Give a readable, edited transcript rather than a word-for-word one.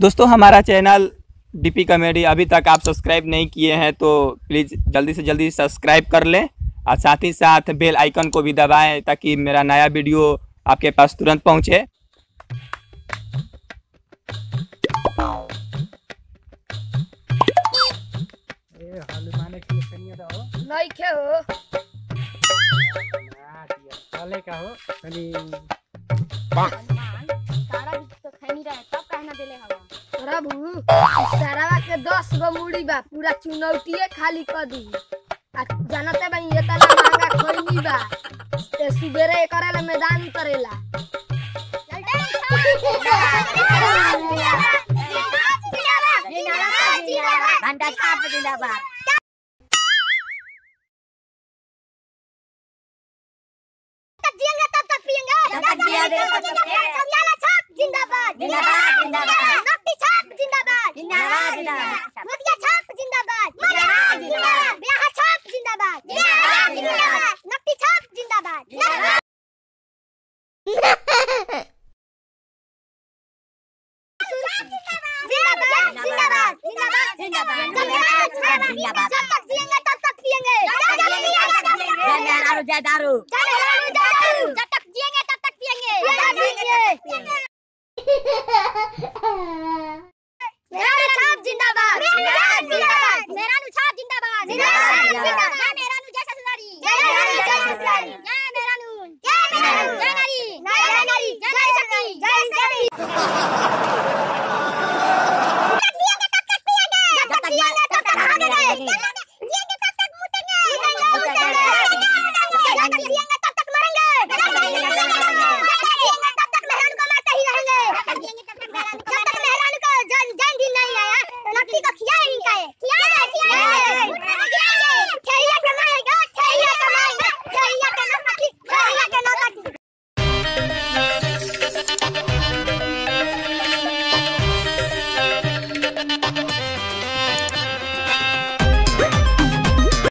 दोस्तों हमारा channel DP comedy अभी तक आप सब्सक्राइब नहीं किए हैं तो प्लीज़ जल्दी से जल्दी सब्सक्राइब कर लें और साथ ही साथ बेल आइकन को भी दबाएं ताकि मेरा नया वीडियो आपके पास तुरंत पहुंचे। के 10 गो मुड़ी बा पूरा चुनौतिये खाली कर दी। जानते भाई ये तला महंगा खोईनी बा ते सुबेरे करेला मैदान करेला। घंटा छाप जिंदाबाद। जब तक जिएंगे तब तक पिएंगे।